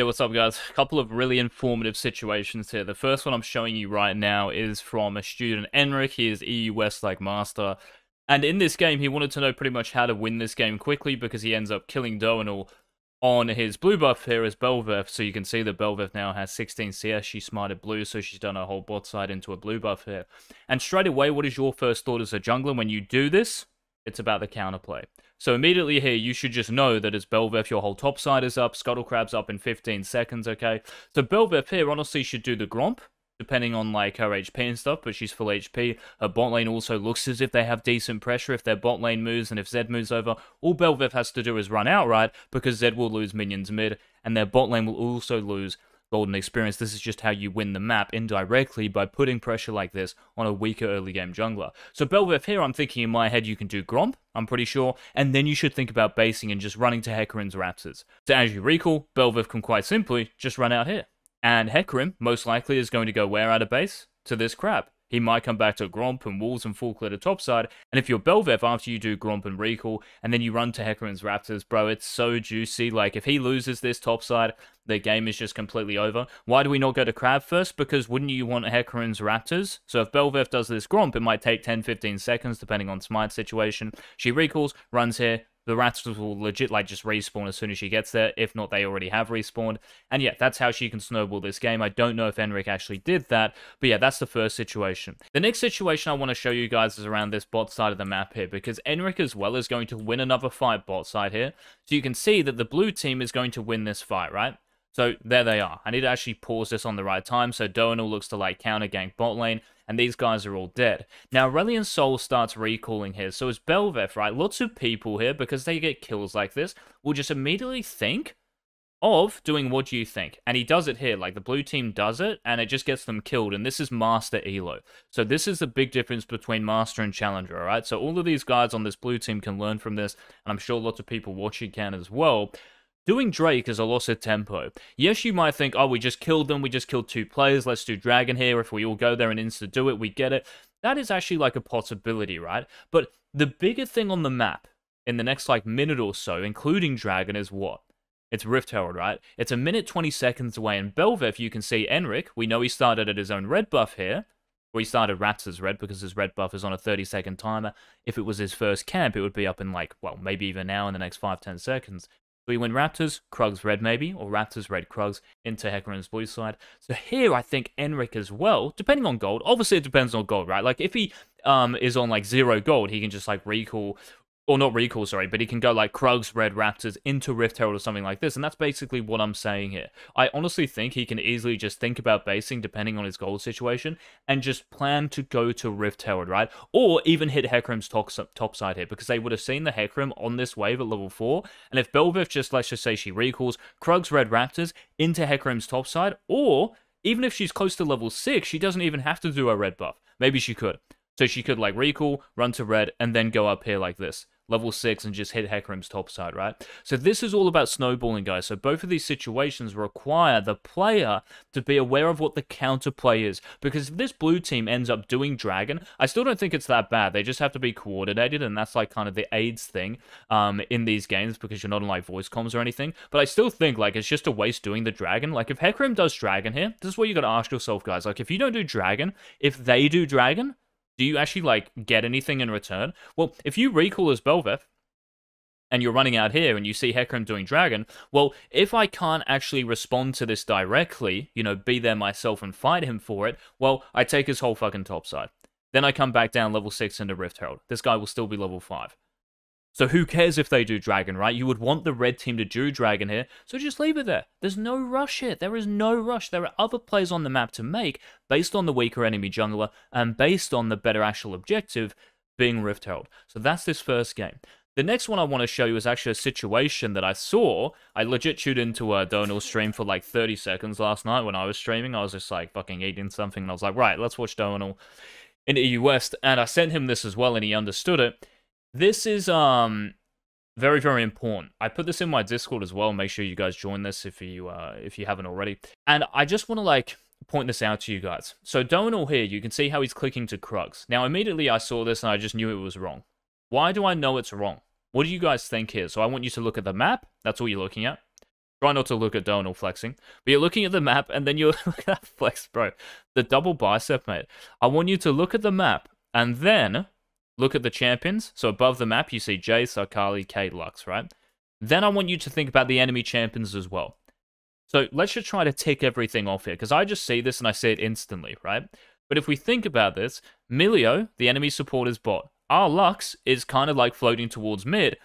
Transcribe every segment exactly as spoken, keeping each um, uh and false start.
Yeah, what's up guys? A couple of really informative situations here. The first one I'm showing you right now is from a student, Enric. He is E U West like master, and in this game he wanted to know pretty much how to win this game quickly because he ends up killing Doaenel on his blue buff here as Bel'veth. So you can see that Bel'veth now has sixteen C S. She smited blue, so she's done her whole bot side into a blue buff here. And straight away, what is your first thought as a jungler when you do this? It's about the counterplay. So immediately here, you should just know that it's Bel'veth, your whole top side is up, Scuttle Crab's up in fifteen seconds, okay? So Bel'veth here honestly should do the Gromp, depending on like her H P and stuff, but she's full H P. Her bot lane also looks as if they have decent pressure if their bot lane moves, and if Zed moves over, all Bel'veth has to do is run outright because Zed will lose minions mid, and their bot lane will also lose golden experience. This is just how you win the map indirectly by putting pressure like this on a weaker early game jungler. So Bel'veth here, I'm thinking in my head you can do Gromp, I'm pretty sure, and then you should think about basing and just running to Hecarim's Raptors. So as you recall, Bel'veth can quite simply just run out here. And Hecarim most likely is going to go where out of base? To this crab. He might come back to Gromp and Wolves and full clear to topside. And if you're Bel'veth after you do Gromp and Recall, and then you run to Hecarim's Raptors, bro, it's so juicy. Like, if he loses this topside, the game is just completely over. Why do we not go to Crab first? Because wouldn't you want Hecarim's Raptors? So if Bel'veth does this Gromp, it might take ten to fifteen seconds, depending on smite situation. She recalls, runs here. The Raptors will legit, like, just respawn as soon as she gets there. If not, they already have respawned. And yeah, that's how she can snowball this game. I don't know if Enric actually did that, but yeah, that's the first situation. The next situation I want to show you guys is around this bot side of the map here, because Enric as well is going to win another fight bot side here. So you can see that the blue team is going to win this fight, right? So there they are. I need to actually pause this on the right time. So Doaenel looks to like counter gank bot lane, and these guys are all dead. Now Aurelion Sol starts recalling here. So it's Bel'veth, right? Lots of people here, because they get kills like this, will just immediately think of doing what you think. And he does it here. Like the blue team does it, and it just gets them killed. And this is Master Elo. So this is the big difference between Master and Challenger, all right? So all of these guys on this blue team can learn from this, and I'm sure lots of people watching can as well. Doing Drake is a loss of tempo. Yes, you might think, oh, we just killed them, we just killed two players, let's do Dragon here, if we all go there and insta-do it, we get it. That is actually like a possibility, right? But the bigger thing on the map in the next like minute or so, including Dragon, is what? It's Rift Herald, right? It's a minute twenty seconds away, and Bel'veth, you can see Enric, we know he started at his own red buff here. Well, he started Raptors red because his red buff is on a thirty second timer. If it was his first camp, it would be up in like, well, maybe even now in the next five to ten seconds. We win Raptors, Krugs red maybe, or Raptors red Krugs into Hecarim's blue side. So here I think Enric as well, depending on gold, obviously it depends on gold, right? Like if he um is on like zero gold, he can just like recall, or not recall, sorry, but he can go like Krugs red Raptors into Rift Herald or something like this. And that's basically what I'm saying here. I honestly think he can easily just think about basing depending on his gold situation and just plan to go to Rift Herald, right? Or even hit Hecarim's top, top side here, because they would have seen the Hecarim on this wave at level four. And if Bel'veth just, let's just say she recalls Krugs red Raptors into Hecarim's top side, or even if she's close to level six, she doesn't even have to do a red buff. Maybe she could. So she could like recall, run to red, and then go up here like this. Level six and just hit Hecarim's top side, right? So this is all about snowballing, guys. So both of these situations require the player to be aware of what the counterplay is, because if this blue team ends up doing Dragon, I still don't think it's that bad. They just have to be coordinated, and that's like kind of the aids thing um, in these games, because you're not on like voice comms or anything. But I still think like it's just a waste doing the Dragon. Like if Hecarim does Dragon here, this is what you got to ask yourself, guys. Like if you don't do Dragon, if they do Dragon, do you actually, like, get anything in return? Well, if you recall as Bel'veth, and you're running out here, and you see Hecarim doing Dragon, well, if I can't actually respond to this directly, you know, be there myself and fight him for it, well, I take his whole fucking topside. Then I come back down level six into Rift Herald. This guy will still be level five. So who cares if they do Dragon, right? You would want the red team to do Dragon here, so just leave it there. There's no rush here. There is no rush. There are other plays on the map to make based on the weaker enemy jungler and based on the better actual objective being Rift Herald. So that's this first game. The next one I want to show you is actually a situation that I saw. I legit chewed into a Doaenel stream for like thirty seconds last night when I was streaming. I was just like fucking eating something, and I was like, right, let's watch Doaenel in E U West. And I sent him this as well, and he understood it. This is um very, very important. I put this in my Discord as well. Make sure you guys join this if you uh if you haven't already. And I just want to like point this out to you guys. So Doaenel here, you can see how he's clicking to Krugs. Now immediately I saw this and I just knew it was wrong. Why do I know it's wrong? What do you guys think here? So I want you to look at the map. That's all you're looking at. Try not to look at Doaenel flexing. But you're looking at the map, and then you're... Look at that flex, bro. The double bicep, mate. I want you to look at the map, and then look at the champions. So above the map, you see Jace, Akali, Caitlyn, Lux, right? Then I want you to think about the enemy champions as well. So let's just try to tick everything off here, because I just see this and I see it instantly, right? But if we think about this, Milio, the enemy supporter's bot, our Lux is kind of like floating towards mid.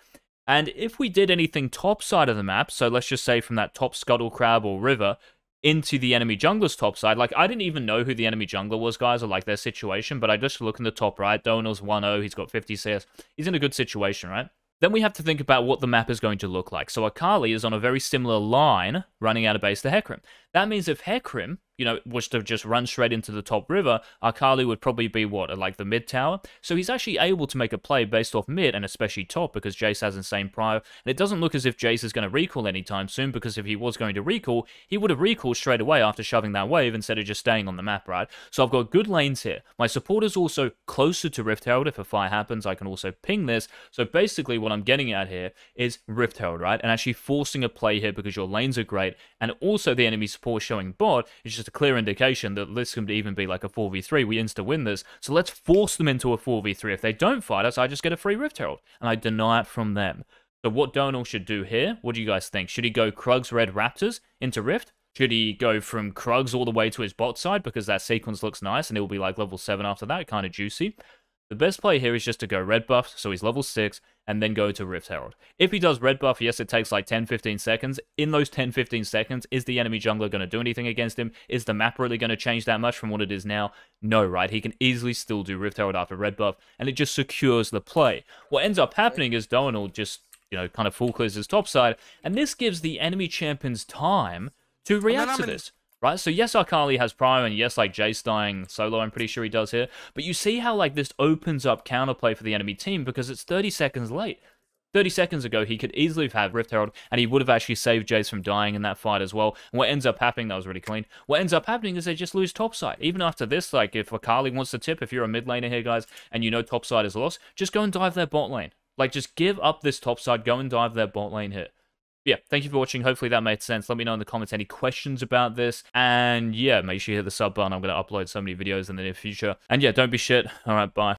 And if we did anything top side of the map, so let's just say from that top scuttle crab or river into the enemy jungler's top side, like I didn't even know who the enemy jungler was, guys, or like their situation, but I just look in the top right. Doaenel's one oh, he's got fifty C S. He's in a good situation, right? Then we have to think about what the map is going to look like. So Akali is on a very similar line running out of base to Hecarim. That means if Hecarim, you know, was to just run straight into the top river, Akali would probably be, what, at like the mid tower? So he's actually able to make a play based off mid and especially top because Jace has insane prio. And it doesn't look as if Jace is going to recall anytime soon because if he was going to recall, he would have recalled straight away after shoving that wave instead of just staying on the map, right? So I've got good lanes here. My support is also closer to Rift Herald. If a fire happens, I can also ping this. So basically what I'm getting at here is Rift Herald, right? And actually forcing a play here because your lanes are great and also the enemy support showing bot is just a clear indication that this can even be like a four v three. We insta-win this. So let's force them into a four v three. If they don't fight us, I just get a free Rift Herald, and I deny it from them. So what Doaenel should do here, what do you guys think? Should he go Krugs, Red, Raptors into Rift? Should he go from Krugs all the way to his bot side because that sequence looks nice, and it will be like level seven after that, kind of juicy? The best play here is just to go red buff, so he's level six, and then go to Rift Herald. If he does red buff, yes, it takes like ten fifteen seconds. In those ten fifteen seconds, is the enemy jungler going to do anything against him? Is the map really going to change that much from what it is now? No, right? He can easily still do Rift Herald after red buff, and it just secures the play. What ends up happening is Doaenel just, you know, kind of full clears his top side, and this gives the enemy champions time to react to this. Right? So yes, Akali has Prime, and yes, like Jace dying solo, I'm pretty sure he does here. But you see how like this opens up counterplay for the enemy team because it's thirty seconds late. thirty seconds ago, he could easily have had Rift Herald, and he would have actually saved Jace from dying in that fight as well. And what ends up happening, that was really clean, what ends up happening is they just lose topside. Even after this, like if Akali wants to tip, if you're a mid laner here, guys, and you know topside is lost, just go and dive their bot lane. Like just give up this topside, go and dive their bot lane here. Yeah, thank you for watching. Hopefully that made sense. Let me know in the comments any questions about this. And yeah, make sure you hit the sub button. I'm going to upload so many videos in the near future. And yeah, don't be shit. All right, bye.